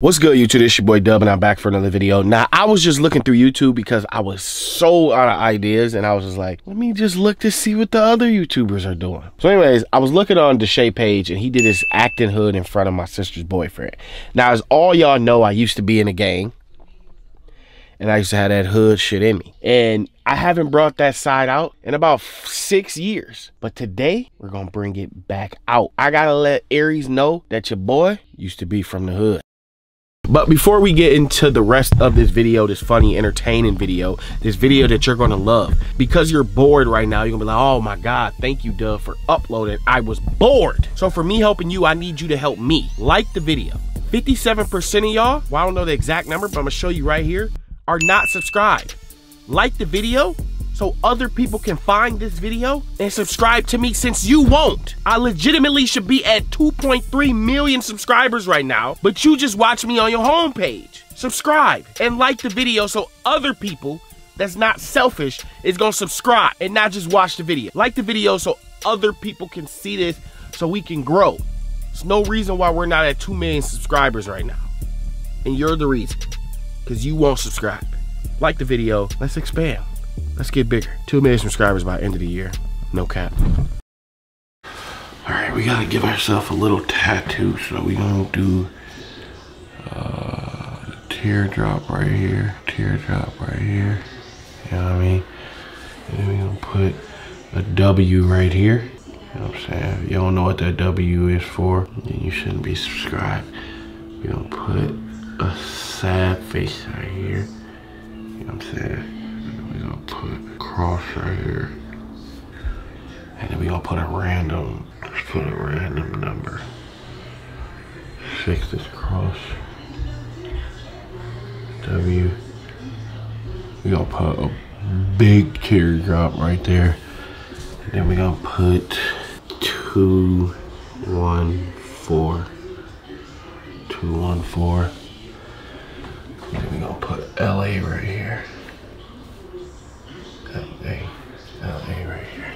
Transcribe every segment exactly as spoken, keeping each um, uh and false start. What's good, YouTube? It's your boy Dub, and I'm back for another video. Now, I was just looking through YouTube because I was so out of ideas, and I was just like, let me just look to see what the other YouTubers are doing. So anyways, I was looking on Deshae page, and he did his acting hood in front of my sister's boyfriend. Now, as all y'all know, I used to be in a gang, and I used to have that hood shit in me. And I haven't brought that side out in about six years. But today, we're going to bring it back out. I got to let Aries know that your boy used to be from the hood. But before we get into the rest of this video, this funny, entertaining video, this video that you're gonna love, because you're bored right now, you're gonna be like, oh my God, thank you, Dub, for uploading. I was bored. So for me helping you, I need you to help me. Like the video. fifty-seven percent of y'all, well, I don't know the exact number, but I'm gonna show you right here, are not subscribed. Like the video so other people can find this video and subscribe to me, since you won't. I legitimately should be at two point three million subscribers right now, but you just watch me on your homepage. Subscribe and like the video so other people that's not selfish is gonna subscribe and not just watch the video. Like the video so other people can see this so we can grow. There's no reason why we're not at two million subscribers right now. And you're the reason, because you won't subscribe. Like the video, let's expand. Let's get bigger. two million subscribers by the end of the year. No cap. All right, we gotta give ourselves a little tattoo. So we gonna do uh, teardrop right here, teardrop right here. You know what I mean? And then we gonna put a W right here. You know what I'm saying? If you don't know what that W is for, then you shouldn't be subscribed. We gonna put a sad face right here. You know what I'm saying? We're gonna put a cross right here. And then we're gonna put a random, let's put a random number. Fix this cross. W. We're gonna put a big teardrop right there. And then we're gonna put two, one, four. Two, one, four. And then we're gonna put L A right here. L A, L A right here.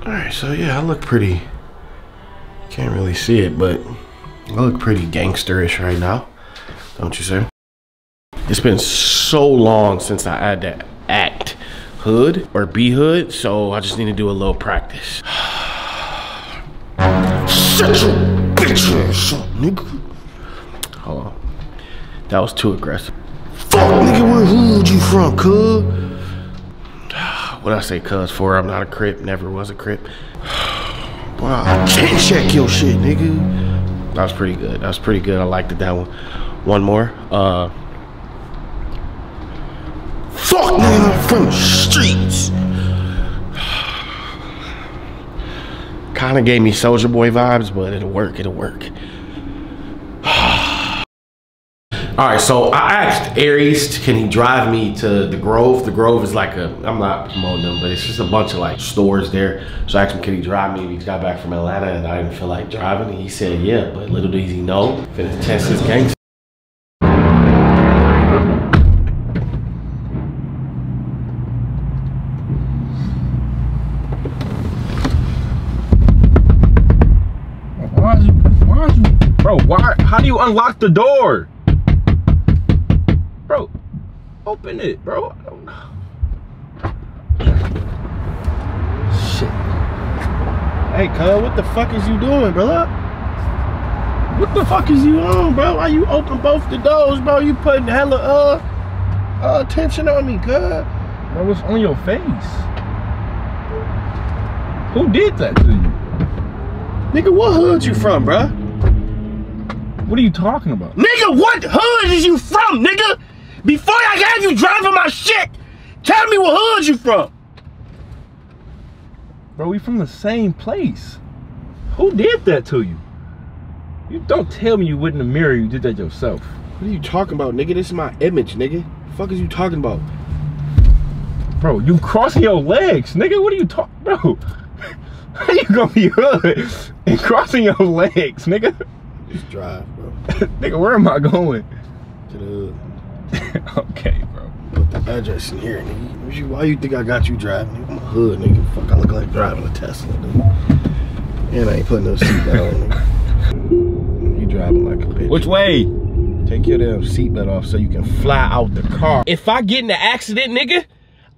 Alright, so yeah, I look pretty, can't really see it, but I look pretty gangsterish right now, don't you say? It's been so long since I had that act hood or B hood, so I just need to do a little practice. Shut your bitch ass up, nigga. Hold on. That was too aggressive. Fuck, nigga, where hood you from, cuz? What I say cuz for? I'm not a Crip, never was a Crip. Boy, I can't check your shit, nigga. That was pretty good. That was pretty good. I liked it, that one. One more. Uh, Fuck, nigga, I'm from the streets. Kinda gave me Soulja Boy vibes, but it'll work, it'll work. All right, so I asked Aries, can he drive me to the Grove? The Grove is like a, I'm not promoting them, but it's just a bunch of like stores there. So I asked him, can he drive me? He got back from Atlanta and I didn't feel like driving. And he said, yeah, but little did he know, finna test his gangster. Why is you, why is you, bro, why, how do you unlock the door? Bro, open it, bro. I don't know. Shit. Hey, cuz, what the fuck is you doing, brother? What the fuck is you on, bro? Why you open both the doors, bro? You putting hella uh, uh tension on me, cuz. Bro, what's on your face? Who did that to you? Nigga, what hood you from, bro? What are you talking about? Nigga, what hood is you from, nigga? Before I have you driving my shit, tell me what hood you from. Bro, we from the same place. Who did that to you? You don't tell me you went in the mirror, you did that yourself. What are you talking about, nigga? This is my image, nigga. The fuck is you talking about? Bro, you crossing your legs, nigga. What are you talking, bro? How you gonna be hood and crossing your legs, nigga? Just drive, bro. Nigga, where am I going? To the hood. Okay, bro. Put the address in here, nigga. Why you think I got you driving? I'm a hood, nigga. Fuck, I look like driving a Tesla, nigga. And I ain't putting no seat down. You driving like a bitch. Which way? Take your damn seatbelt off so you can fly out the car. If I get in an accident, nigga,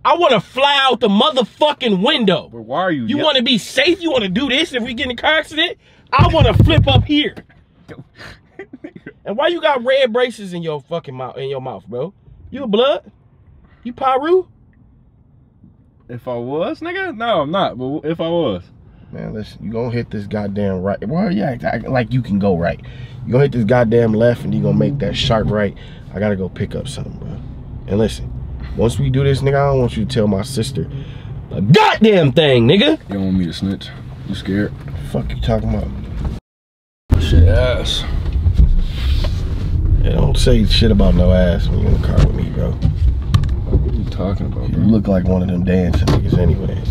I want to fly out the motherfucking window. But why are you? You want to be safe? You want to do this if we get in a car accident? I want to flip up here. And why you got red braces in your fucking mouth, in your mouth, bro? You a blood? You Paru? If I was, nigga? No, I'm not. But if I was. Man, listen, you gonna hit this goddamn right. Well, yeah, exactly. Like you can go right. You gonna hit this goddamn left and you gonna make that sharp right. I gotta go pick up something, bro. And listen, once we do this, nigga, I don't want you to tell my sister a goddamn thing, nigga. You don't want me to snitch. You scared? Fuck you talking about? Shit ass. Yeah, don't say shit about no ass when you're in the car with me, bro. What are you talking about, bro? You look like one of them dancing niggas anyways.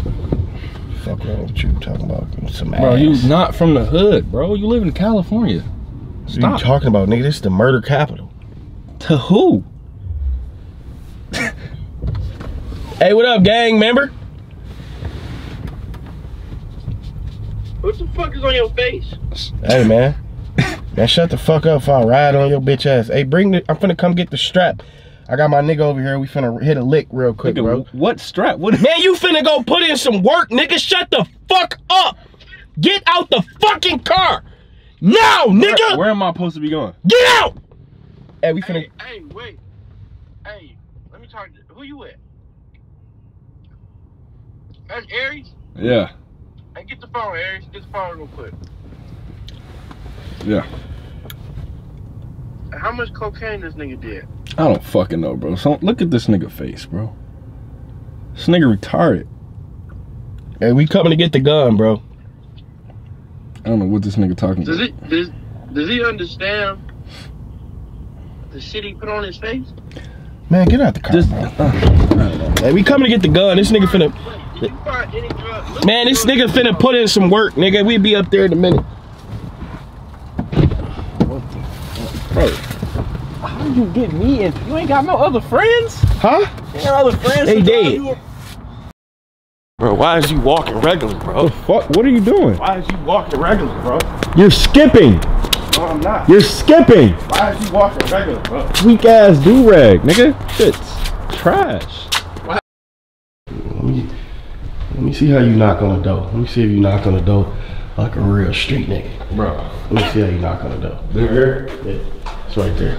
Fuck wrong with you talking about some ass. Bro, you not from the hood, bro. You live in California. Stop. What are you talking about, nigga? This is the murder capital. To who? Hey, what up, gang member? What the fuck is on your face? Hey, man. Man, shut the fuck up before I ride on your bitch ass. Hey, bring the, I'm finna come get the strap. I got my nigga over here. We finna hit a lick real quick, nigga, bro. What strap? What? Man, you finna go put in some work, nigga. Shut the fuck up. Get out the fucking car. Now, nigga. Where, where am I supposed to be going? Get out. Hey, we finna. Hey, hey, wait. Hey, let me talk to. Who you with? That's Aries? Yeah. Hey, get the phone, Aries. Get the phone real quick. Yeah. How much cocaine this nigga did? I don't fucking know, bro. So look at this nigga face, bro. This nigga retarded. Hey, we coming to get the gun, bro. I don't know what this nigga talking does about. He, does, does he understand the shit he put on his face? Man, get out the car. Just, bro. Uh, hey, we coming to get the gun. This nigga finna... Did you find any drugs? Man, this nigga finna put in some work, nigga. We be up there in a minute. What the fuck? Bro. How do you get me in? You ain't got no other friends? Huh? You ain't got other friends? They dead. Were... Bro, why is you walking regular, bro? Fuck? What are you doing? Why is you walking regular, bro? You're skipping. No, I'm not. You're skipping. Why is you walking regular, bro? Weak ass do-rag, nigga. Shit's trash. Why? Let me, let me see how you knock on the door. Let me see if you knock on the door like a real street nigga. Bro. Let me see how you knock on the door. There? Yeah. Right there.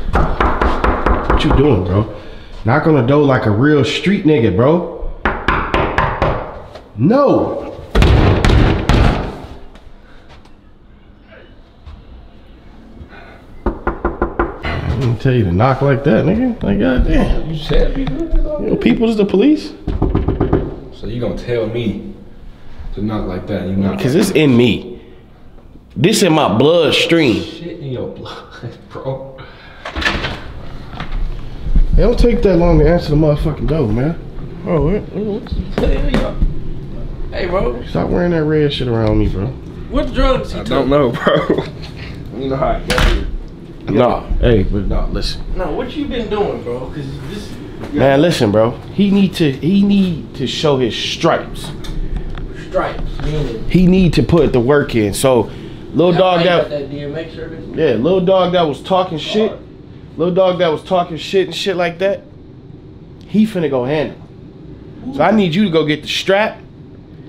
What you doing, bro? Knock on the door like a real street nigga, bro. No. I didn't tell you to knock like that, nigga. Like, goddamn. You said people. You know, people is the police. So you gonna tell me to knock like that? You knock. Cause like it's that. In me. This in my bloodstream. Shit in your blood, bro. It don't take that long to answer the motherfucking door, man. Oh, what? What you saying? Hey, bro. Stop wearing that red shit around me, bro. What drugs he took? I don't know, bro. You know how I got here. Nah, hey, but nah, listen. No, what you been doing, bro? Cause this. Man, listen, bro. He need to. He need to show his stripes. Stripes. Meaning? He need to put the work in. So. Little dog that, that D M X service? Yeah, little dog that was talking shit. Right. Little dog that was talking shit and shit like that. He finna go handle. Ooh. So I need you to go get the strap.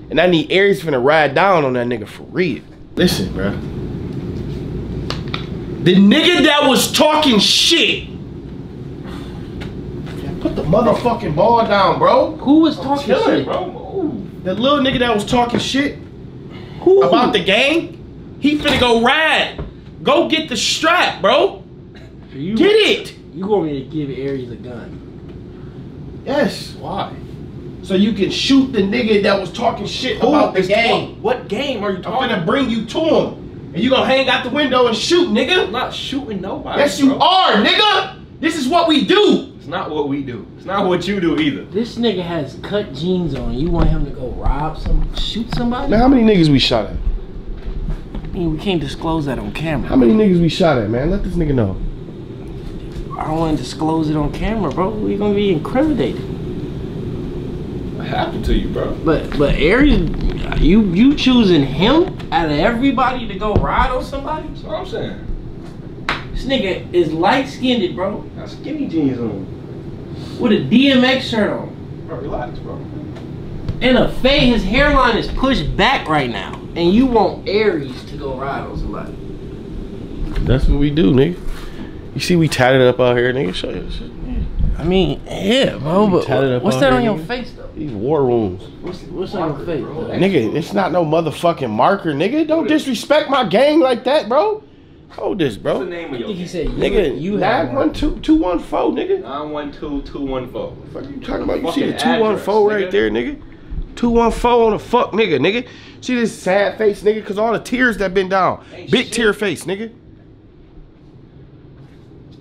And I need Aries finna ride down on that nigga for real. Listen, bro. The nigga that was talking shit. Put the motherfucking ball down, bro. Who was talking I'm shit? Bro. Ooh. The little nigga that was talking shit. Ooh. About the gang. He finna go ride. Go get the strap, bro. So you, get it. You want me to give Aries a gun? Yes. Why? So you can shoot the nigga that was talking shit Who about the game. Talk? What game are you talking about? I'm finna bring you to him. And you gonna hang out the window and shoot, nigga. I'm not shooting nobody. Yes, you bro. are, nigga. This is what we do. It's not what we do. It's not what you do either. This nigga has cut jeans on. You want him to go rob some, shoot somebody? Man, how many niggas we shot at? We can't disclose that on camera. How many niggas we shot at, man? Let this nigga know. I don't want to disclose it on camera, bro. We're gonna be incriminated. What happened to you, bro? But but Aries, you you choosing him out of everybody to go ride on somebody? That's what I'm saying. nigga is light-skinned, bro. Got skinny jeans on. With a D M X shirt on. Bro, relax, bro. And a fade, his hairline is pushed back right now. And you want Aries to go ride on somebody. That's what we do, nigga. You see we tatted up out here, nigga. Show you shit. I mean, yeah, bro, but what, what's that on your face, though? These war wounds. What's, what's marker, on your face, bro? Nigga, it's not no motherfucking marker, nigga. Don't disrespect my gang like that, bro. Hold this, bro. What's the name of your gang? He said, nigga, you have nine one two two one four, nigga. nine one two two one four. What the fuck are you talking about? You see the two one four right there, nigga? two one four on a fuck nigga, nigga. See this sad face, nigga, because all the tears that been down. Big tear face, nigga.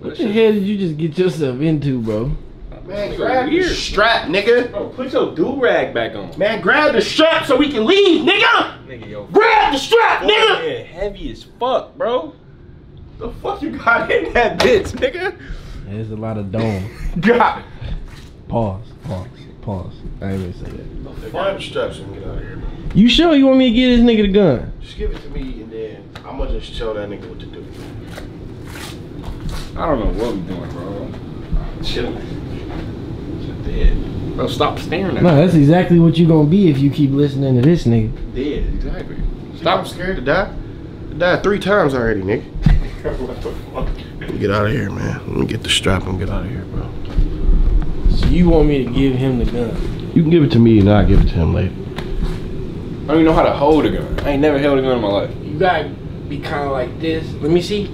What the hell did you just get yourself into, bro? Man, grab your strap, nigga. Bro, put your do-rag back on. Man, grab the strap so we can leave, nigga. Nigga, yo. Grab the strap, boy, nigga. Man, heavy as fuck, bro. The fuck you got in that bitch, nigga? There's a lot of dome. God. Pause, pause, pause. I ain't gonna say that. Find the straps and get out of here, bro. You sure you want me to give this nigga the gun? Just give it to me and then I'm gonna just tell that nigga what to do. I don't know what we doing, bro. Chill. Just dead. Bro, stop staring at me. No, that's exactly what you gonna be if you keep listening to this nigga. Dead, exactly. Stop. I'm scared to die. I died three times already, nigga. What the fuck? Let me get out of here, man. Let me get the strap and get out of here, bro. So you want me to give him the gun? You can give it to me and I'll give it to him later. I don't even know how to hold a gun. I ain't never held a gun in my life. You gotta be kinda like this. Let me see.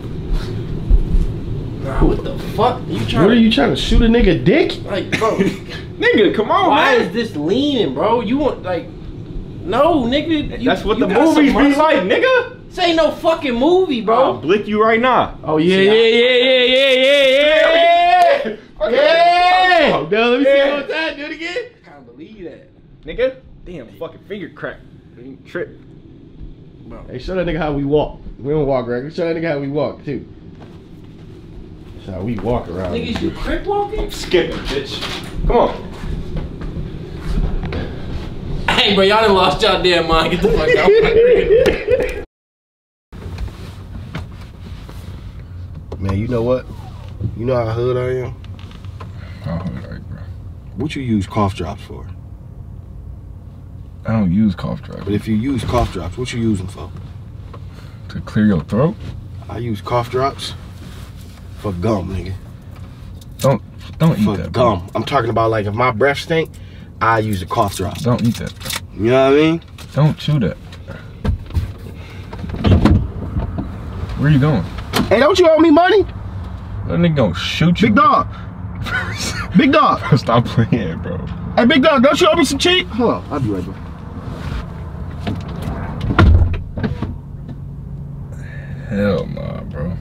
Nah, what the fuck? Are you trying? What are you trying to shoot a nigga dick? Like, bro, nigga, come on, why man. Why is this leaning, bro? You want like, no, nigga. You, that's what the movies be like, nigga. This ain't no fucking movie, bro. I'll blick you right now. Oh yeah, yeah, yeah, yeah, yeah, yeah, yeah, yeah. Okay. Yeah. Oh, now let me yeah. see one more time. Do it again. I can't believe that, nigga. Damn, fucking finger crack. Trip. Bro. Hey, show that nigga how we walk. We don't walk, right? Show that nigga how we walk too. That's how we walk around. Niggas, you crip walking? I'm scared, bitch. Come on. Hey, bro, y'all done lost y'all damn mind. Get the fuck out. Man, you know what? You know how hood I am? I'm hood, bro. What you use cough drops for? I don't use cough drops. But if you use cough drops, what you use them for? To clear your throat? I use cough drops. Fuck gum, nigga. Don't don't eat that. Fuck gum. I'm talking about like if my breath stink, I use a cough drop. Don't eat that, bro. You know what I mean? Don't chew that. Where you going? Hey, don't you owe me money? That nigga gonna shoot you. Big dog. Big dog. Bro, stop playing, bro. Hey, big dog, don't you owe me some cheap? Hold on, I'll be right back. Hell nah, bro.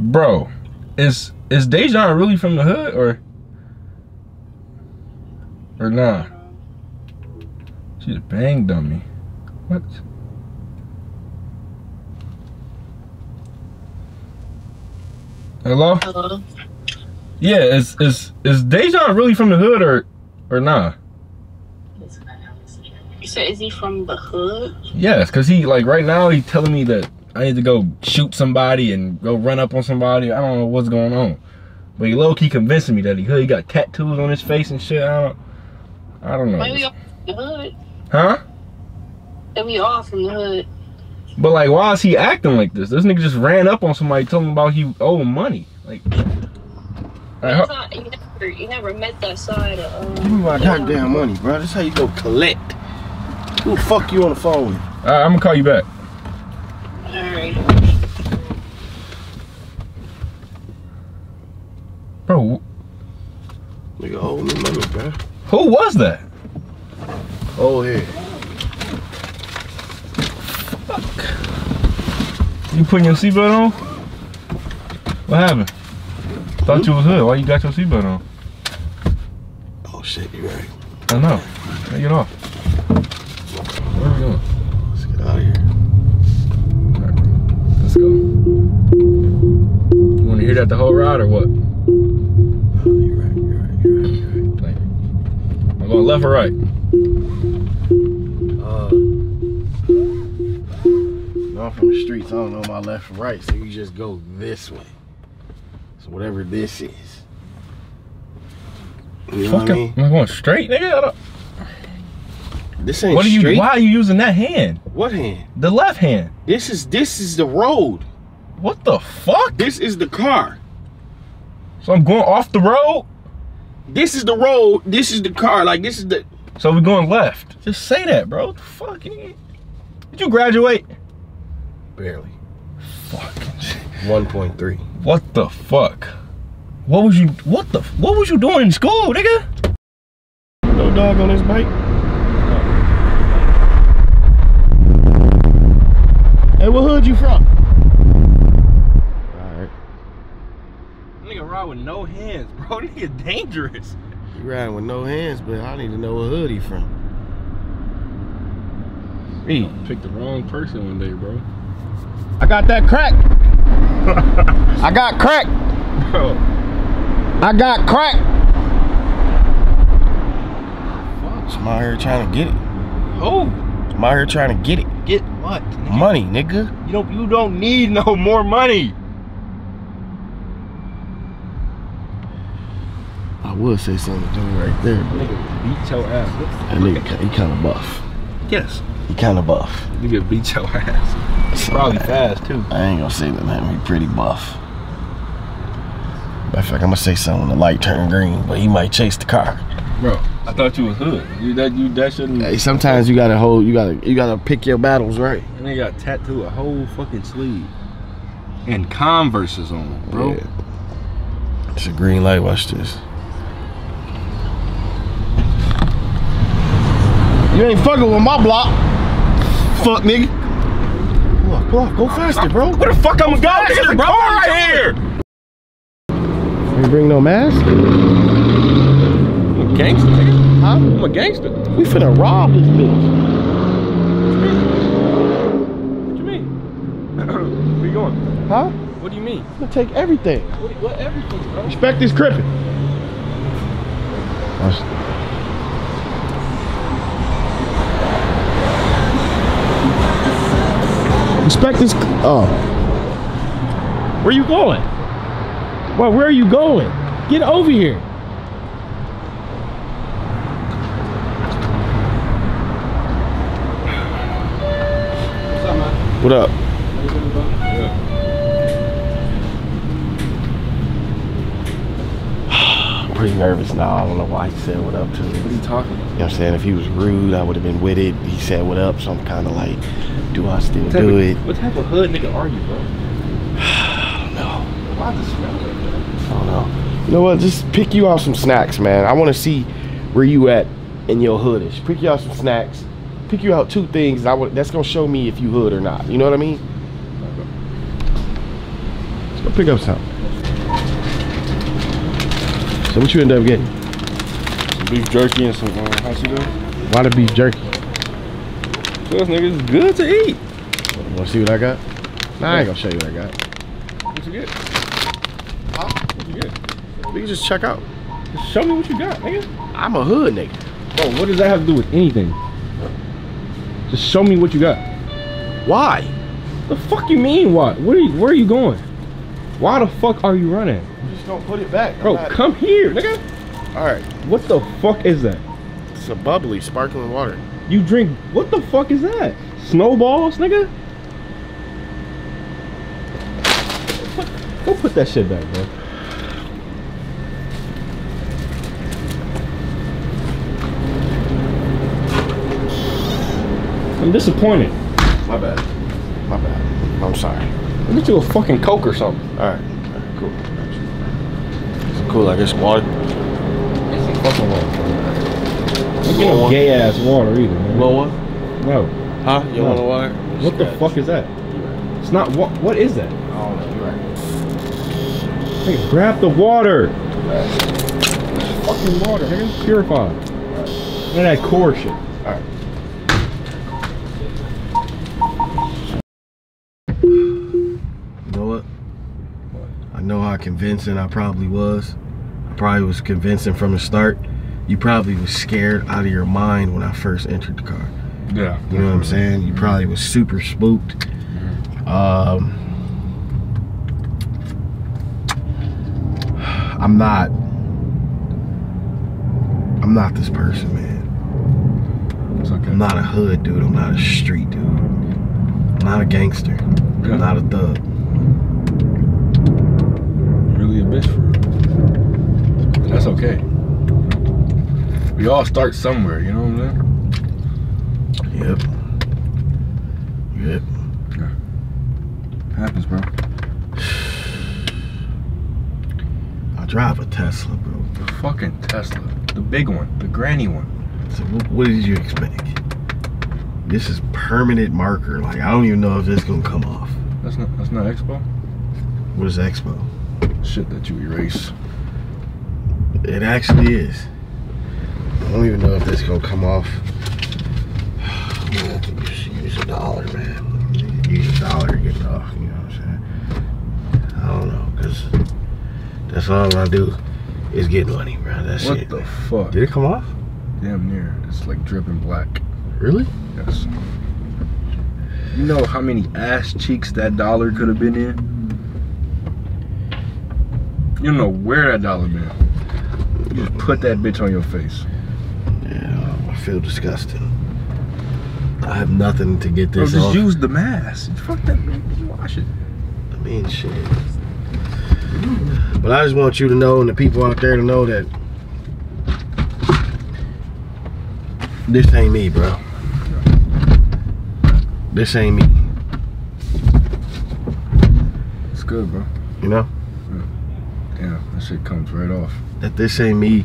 Bro, is is Deshae really from the hood or or nah? She's a bang dummy. What? Hello? Hello. Yeah, is is is Deshae really from the hood or or nah? You said is he from the hood? Yes, cause he like right now he's telling me that I need to go shoot somebody and go run up on somebody. I don't know what's going on. But he low-key convincing me that he, he got tattoos on his face and shit. I don't, I don't know. Why we all from the hood? Huh? That we all from the hood. But like, why is he acting like this? This nigga just ran up on somebody, told him about he owed money. Like, like not, you, never, you never met that side of... Uh, Give me my goddamn money, bro. That's how you go collect. Who the fuck you on the phone with? All right, I'm gonna call you back. Alright. Bro. Nigga, hold me money, bro. Who was that? Oh, yeah. Fuck. You putting your seatbelt on? What happened? Thought mm-hmm. you was hood. Why you got your seatbelt on? Oh, shit, you right. I know. Take it off. Where are we going? Let's get out of here. Go. You want to hear that the whole ride or what? Oh, you're right, you're right, you're right, you're right. I'm going left or right? I'm from the streets, I don't know my left and right, so you just go this way. So whatever this is. You know what I mean? I'm going straight, nigga. This ain't what are you, straight. Why are you using that hand? What hand? The left hand. This is this is the road. What the fuck? This is the car. So I'm going off the road? This is the road. This is the car. Like, this is the... So we're going left. Just say that, bro. What the fuck? Did you graduate? Barely. Fucking one point three. What the fuck? What was you... What the... What was you doing in school, nigga? No dog on this bike. No. Hey, what hood you from? With no hands, bro. Nigga dangerous. You riding with no hands, but I need to know what hood he from. Me. Picked the wrong person one day, bro. I got that crack. I got crack. Bro. I got crack. Fuck. I'm out here trying to get it. Who? I'm out here trying to get it. Get what? Nigga? Money, nigga. You don't you don't need no more money. I will say something to him right there. Nigga beat your ass. That nigga, he kind of buff. Yes. He kind of buff. Nigga beat your ass. He's probably fast too. I ain't gonna say nothing. He pretty buff. Matter of fact, I'm gonna say something when the light turned green, but he might chase the car. Bro, I thought you was hood. You that you that shouldn't. Hey, sometimes you gotta hold. You gotta you gotta pick your battles right. And they got tattooed a whole fucking sleeve and Converses on them, bro. Yeah. It's a green light. Watch this. You ain't fucking with my block. Fuck, nigga. Pull up, pull up. Go faster, bro. Where the fuck I'ma go? There's a car right here. You bring no mask? I'm a gangster, nigga. Huh? I'm a gangster. We finna rob this bitch. What you mean? What you mean? Where you going? Huh? What do you mean? I'm gonna take everything. What, what everything, bro? Respect this crippin'. Respect this. Oh. Where you going? Well, where are you going? Get over here. What's up, man? What up? I'm pretty nervous now. I don't know why he said what up to me. What are you talking about? You know what I'm saying? If he was rude, I would have been with it. He said what up, so I'm kind of like... Do I still do it? What type of hood nigga are you, bro? I don't know. Why the smell like that? I don't know. You know what? Just pick you off some snacks, man. I want to see where you at in your hoodish. Pick you out some snacks. Pick you out two things. I that's going to show me if you hood or not. You know what I mean? Let's go pick up something. So what you end up getting? Some beef jerky and some uh, hot sauce. Why the beef jerky? This nigga is good to eat. Wanna see what I got? Nah, I ain't gonna show you what I got. What you get? Huh? What you get? We can just check out. Just show me what you got, nigga. I'm a hood nigga. Bro, what does that have to do with anything? Just show me what you got. Why? The fuck you mean why? Where are you, where are you going? Why the fuck are you running? I'm just gonna put it back. Bro, not... come here, nigga. Alright. What the fuck is that? It's a bubbly, sparkling water. You drink, what the fuck is that? Snowballs, nigga? Go put that shit back, bro. I'm disappointed. My bad. My bad. I'm sorry. I'll get you a fucking Coke or something. Alright. Alright, cool. It's cool, I guess water. It's fucking water. You get no gay ass water either, man. No water? No. Huh? You no. want no water? What the fuck is that? Right. It's not what? What is that? Oh, no, you're right. Hey, grab the water. Right. Fucking water, nigga. Purified. Right. And that core shit. All right. You know what? What? I know how convincing I probably was. I probably was convincing from the start. You probably was scared out of your mind when I first entered the car. Yeah. You know what I'm saying? You probably was super spooked. Mm-hmm. Um, I'm not, I'm not this person, man. It's okay. I'm not a hood dude, I'm not a street dude. I'm not a gangster, yeah. I'm not a thug. I'm really a bitch for real. And that's okay. We all start somewhere, you know what I'm saying? Yep. Yep. Yeah. Happens, bro. I drive a Tesla, bro. The fucking Tesla. The big one. The granny one. So what did you expect? This is permanent marker. Like, I don't even know if it's gonna come off. That's not that's not Expo? What is Expo? Shit that you erase. It actually is. I don't even know if this gonna come off. I'm gonna have to use a dollar, man. Use a dollar to get it off, you know what I'm saying? I don't know, cause that's all I do is get money, bro. That's what it. What the fuck? Did it come off? Damn near. It's like dripping black. Really? Yes. You know how many ass cheeks that dollar could have been in? You don't know where that dollar been. You just put that bitch on your face. Yeah, I feel disgusting. I have nothing to get this Bro, just off. Use the mask. Fuck that, man. Wash it. I mean, shit. But I just want you to know, and the people out there to know, that this ain't me, bro. This ain't me. It's good, bro. You know? Yeah, that shit comes right off. That this ain't me,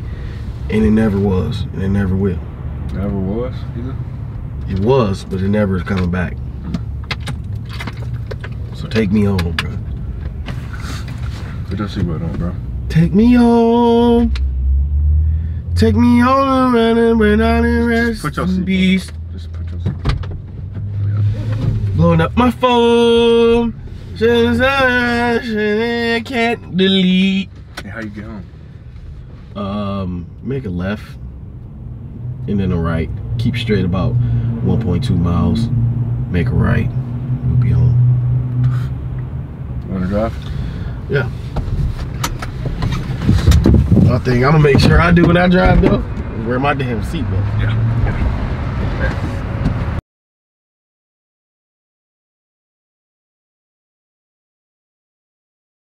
and it never was, and it never will. Never was either? It was, but it never is coming back. So take me home, bro. Put that cigarette on, bro. Take me home. Take me home and when I rest in peace. Just put your cigarette on. Blowing up my phone. I can't delete. Hey, how you get home? Um, make a left and then a right. Keep straight about one point two miles. Make a right. We'll be home. Wanna drive? Yeah. I think I'm gonna make sure I do when I drive though. Wear my damn seatbelt. Yeah. Yeah.